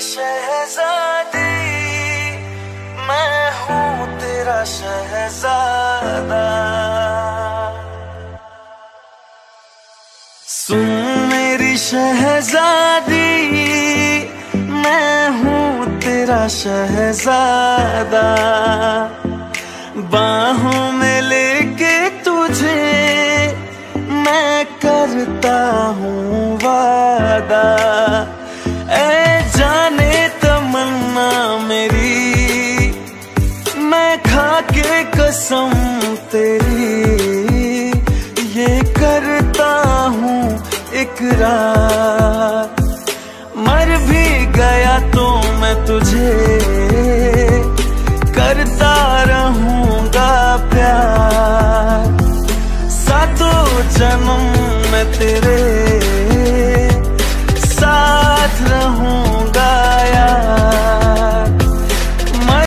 शहजादी, मैं हूँ तेरा शहजादा। सुन मेरी शहजादी, मैं हूँ तेरा शहजादा। बाहों में लेके तुझे मैं करता हूँ वादा। कसम तेरी ये करता हूँ इकरार, मर भी गया तो मैं तुझे करता रहूँगा प्यार। सातों जन्म में तेरे साथ रहूँ।